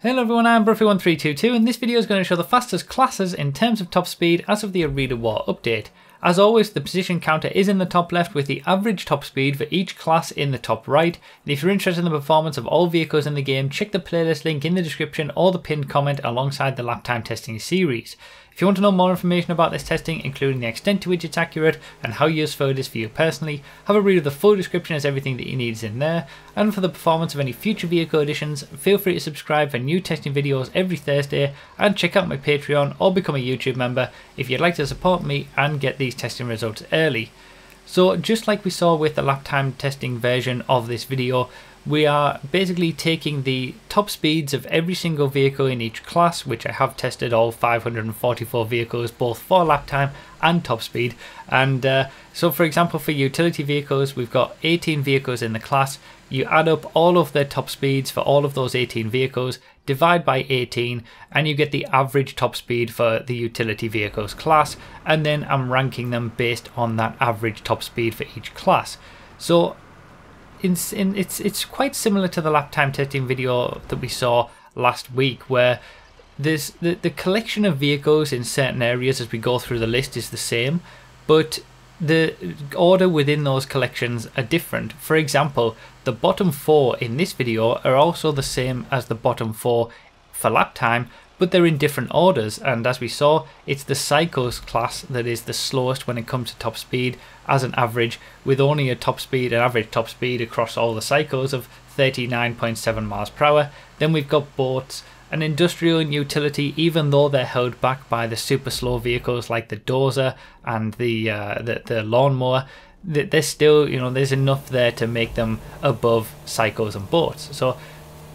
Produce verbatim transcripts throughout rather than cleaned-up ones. Hello everyone, I'm Broughy one three two two and this video is going to show the fastest classes in terms of top speed as of the Arena War update. As always, the position counter is in the top left with the average top speed for each class in the top right. And if you're interested in the performance of all vehicles in the game, check the playlist link in the description or the pinned comment alongside the lap time testing series. If you want to know more information about this testing, including the extent to which it's accurate and how useful it is for you personally, have a read of the full description as everything that you need is in there. And for the performance of any future vehicle editions, feel free to subscribe for new testing videos every Thursday and check out my Patreon or become a YouTube member if you'd like to support me and get these testing results early. So just like we saw with the lap time testing version of this video, we are basically taking the top speeds of every single vehicle in each class, which I have tested all five hundred forty-four vehicles both for lap time and top speed. And uh, so for example, for utility vehicles, we've got eighteen vehicles in the class. You add up all of their top speeds for all of those eighteen vehicles, divide by eighteen, and you get the average top speed for the utility vehicles class. And then I'm ranking them based on that average top speed for each class. So It's, it's, it's quite similar to the lap time testing video that we saw last week, where there's the, the collection of vehicles in certain areas as we go through the list is the same, but the order within those collections are different. For example, the bottom four in this video are also the same as the bottom four for lap time, but they're in different orders. And as we saw, it's the cycles class that is the slowest when it comes to top speed as an average, with only a top speed, an average top speed across all the cycles of thirty-nine point seven miles per hour. Then we've got boats and industrial and utility, even though they're held back by the super slow vehicles like the dozer and the, uh, the, the lawnmower, there's still, you know, there's enough there to make them above cycles and boats. So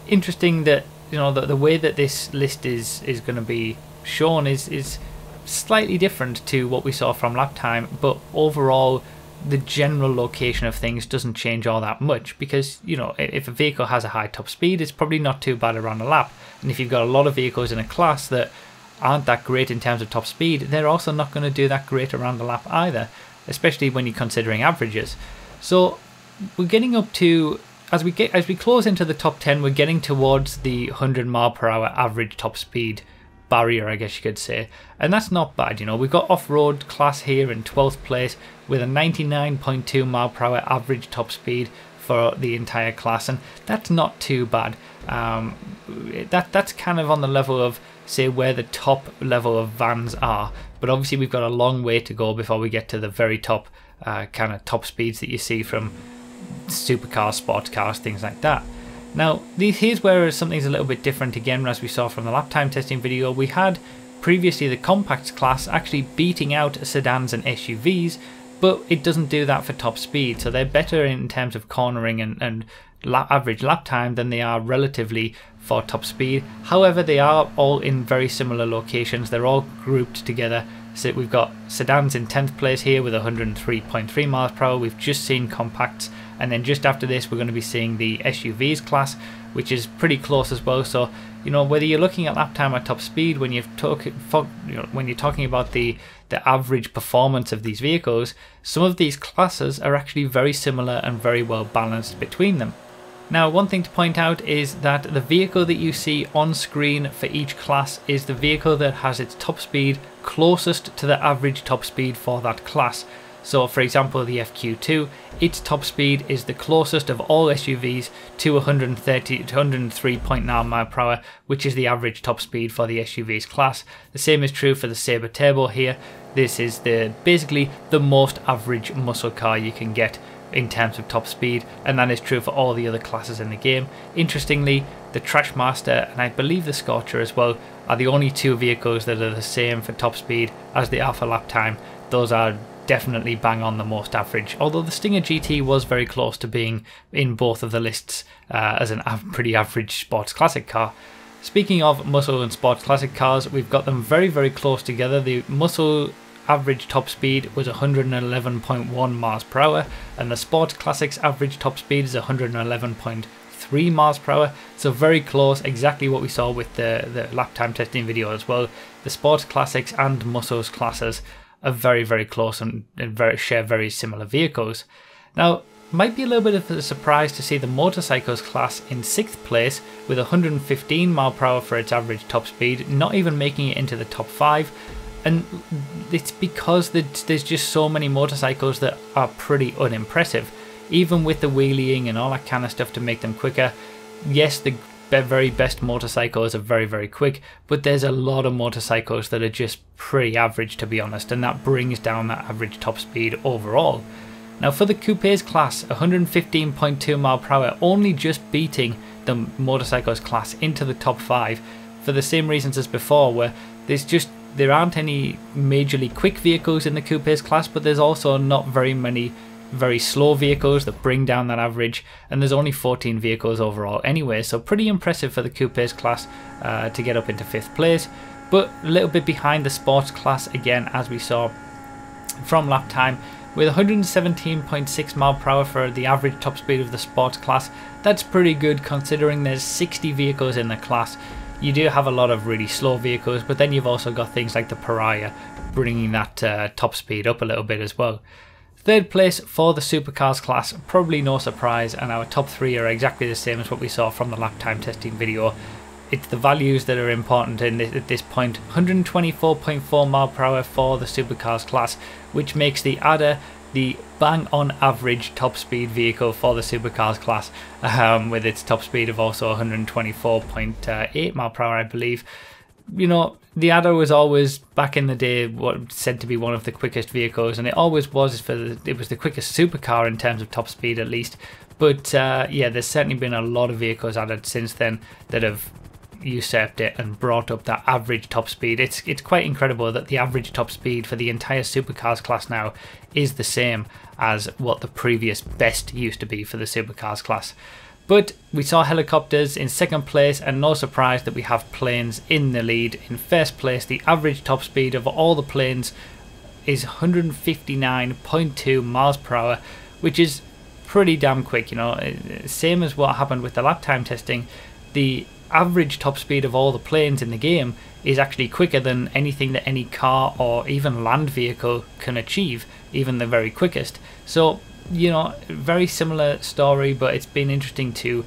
interesting that, you know, the, the way that this list is is going to be shown is is slightly different to what we saw from lap time, but overall the general location of things doesn't change all that much, because, you know, if a vehicle has a high top speed, it's probably not too bad around a lap, and if you've got a lot of vehicles in a class that aren't that great in terms of top speed, they're also not going to do that great around the lap either, especially when you're considering averages. So we're getting up to, As we get as we close into the top ten, we're getting towards the one hundred mile per hour average top speed barrier, I guess you could say, and that's not bad. You know, we've got off-road class here in twelfth place with a ninety-nine point two mile per hour average top speed for the entire class, and that's not too bad. Um, that that's kind of on the level of, say, where the top level of vans are, but obviously we've got a long way to go before we get to the very top uh, kind of top speeds that you see from supercars, sports cars, things like that. Now, these, here's where something's a little bit different again, as we saw from the lap time testing video. We had previously the compacts class actually beating out sedans and S U Vs, but it doesn't do that for top speed, so they're better in terms of cornering and, and lap, average lap time than they are relatively for top speed. However, they are all in very similar locations, they're all grouped together. So we've got sedans in tenth place here with one hundred three point three miles per hour. We've just seen compacts, and then just after this we're going to be seeing the S U Vs class, which is pretty close as well. So, you know, whether you're looking at lap time or top speed, when you've talk, you know, when you're talking about the the average performance of these vehicles, some of these classes are actually very similar and very well balanced between them. Now, one thing to point out is that the vehicle that you see on screen for each class is the vehicle that has its top speed closest to the average top speed for that class. So for example, the F Q two, its top speed is the closest of all S U Vs to one hundred three point nine mile per hour, which is the average top speed for the S U Vs class. The same is true for the Sabre Turbo here. This is the basically the most average muscle car you can get in terms of top speed, and that is true for all the other classes in the game. Interestingly, the Trashmaster and I believe the Scorcher as well are the only two vehicles that are the same for top speed as they are for lap time. Those are definitely bang on the most average, although the Stinger G T was very close to being in both of the lists uh, as an av pretty average sports classic car. Speaking of muscle and sports classic cars, we've got them very very close together. The muscle average top speed was one hundred eleven point one miles per hour, and the sports classics average top speed is one hundred eleven point three miles per hour, so very close, exactly what we saw with the, the lap time testing video as well. The sports classics and muscles classes are very very close and, and very, share very similar vehicles. Now, Might be a little bit of a surprise to see the motorcycles class in sixth place with one hundred fifteen miles per hour for its average top speed, not even making it into the top five. And it's because there's just so many motorcycles that are pretty unimpressive, even with the wheeling and all that kind of stuff to make them quicker. Yes, the very best motorcycles are very, very quick, but there's a lot of motorcycles that are just pretty average, to be honest, and that brings down that average top speed overall. Now for the coupes class, one hundred fifteen point two miles per hour, only just beating the motorcycles class into the top five for the same reasons as before, where there's just there aren't any majorly quick vehicles in the coupes class, but there's also not very many very slow vehicles that bring down that average, and there's only fourteen vehicles overall anyway, so pretty impressive for the coupes class uh, to get up into fifth place, but a little bit behind the sports class again, as we saw from lap time. With one hundred seventeen point six miles per hour for the average top speed of the sports class, that's pretty good considering there's sixty vehicles in the class. You do have a lot of really slow vehicles, but then you've also got things like the Pariah bringing that uh, top speed up a little bit as well. Third place for the supercars class, probably no surprise, and our top three are exactly the same as what we saw from the lap time testing video. It's the values that are important in this, at this point. one hundred twenty-four point four miles per hour for the supercars class, which makes the Adder the bang on average top speed vehicle for the supercars class, um, with its top speed of also one hundred twenty-four point eight miles per hour, I believe. You know, the Adder was always back in the day what said to be one of the quickest vehicles, and it always was for the, it was the quickest supercar in terms of top speed at least. But uh, yeah, there's certainly been a lot of vehicles added since then that have usurped it and brought up that average top speed. It's it's quite incredible that the average top speed for the entire supercars class now is the same as what the previous best used to be for the supercars class. But we saw helicopters in second place, and no surprise that we have planes in the lead. In first place, the average top speed of all the planes is one hundred fifty-nine point two miles per hour, which is pretty damn quick. You know, same as what happened with the lap time testing, the average top speed of all the planes in the game is actually quicker than anything that any car or even land vehicle can achieve, even the very quickest. So, you know, very similar story, but it's been interesting to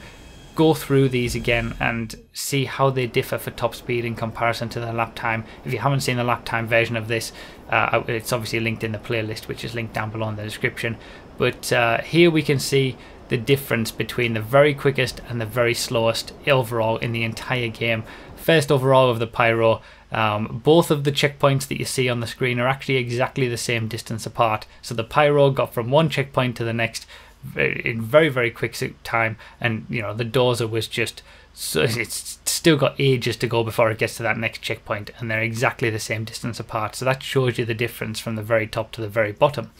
go through these again and see how they differ for top speed in comparison to the lap time. If you haven't seen the lap time version of this, uh, it's obviously linked in the playlist, which is linked down below in the description. But uh, here we can see the difference between the very quickest and the very slowest overall in the entire game. First overall of the Pyro, um, both of the checkpoints that you see on the screen are actually exactly the same distance apart. So the Pyro got from one checkpoint to the next in very, very quick time, and you know the Dozer was just, so it's still got ages to go before it gets to that next checkpoint, and they're exactly the same distance apart. So that shows you the difference from the very top to the very bottom.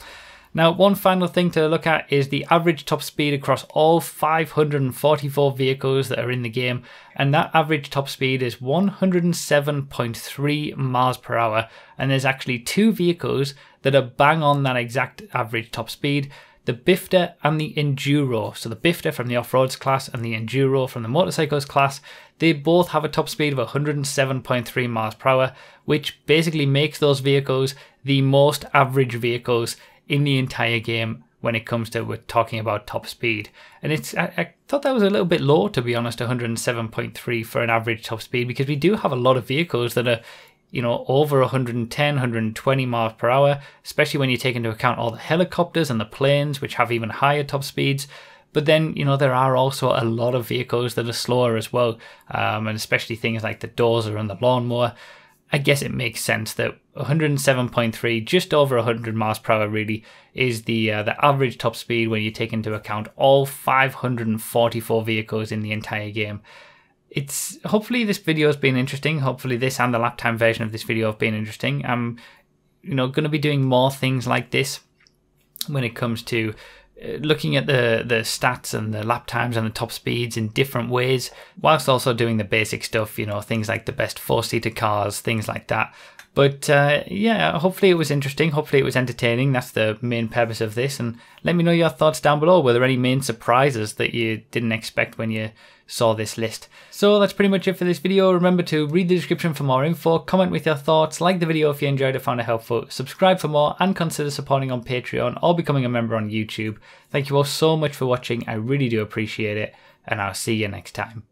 Now, one final thing to look at is the average top speed across all five hundred forty-four vehicles that are in the game, and that average top speed is one hundred seven point three miles per hour, and there's actually two vehicles that are bang on that exact average top speed, the Bifta and the Enduro. So the Bifta from the off-roads class and the Enduro from the motorcycles class, they both have a top speed of one hundred seven point three miles per hour, which basically makes those vehicles the most average vehicles in the entire game when it comes to we're talking about top speed. And it's I, I thought that was a little bit low, to be honest, one hundred seven point three for an average top speed, because we do have a lot of vehicles that are, you know, over one hundred ten, one hundred twenty miles per hour, especially when you take into account all the helicopters and the planes, which have even higher top speeds. But then, you know, there are also a lot of vehicles that are slower as well, um, and especially things like the Dozer and the lawnmower. I guess it makes sense that one hundred seven point three, just over one hundred miles per hour really, is the uh, the average top speed when you take into account all five hundred forty-four vehicles in the entire game. It's hopefully this video has been interesting. Hopefully this and the lap time version of this video have been interesting. I'm, you know, going to be doing more things like this when it comes to looking at the the stats and the lap times and the top speeds in different ways, whilst also doing the basic stuff, you know, things like the best four-seater cars, things like that. But uh, yeah, hopefully it was interesting. Hopefully it was entertaining. That's the main purpose of this. And let me know your thoughts down below. Were there any main surprises that you didn't expect when you saw this list? So that's pretty much it for this video. Remember to read the description for more info, comment with your thoughts, like the video if you enjoyed or found it helpful, subscribe for more, and consider supporting on Patreon or becoming a member on YouTube. Thank you all so much for watching. I really do appreciate it. And I'll see you next time.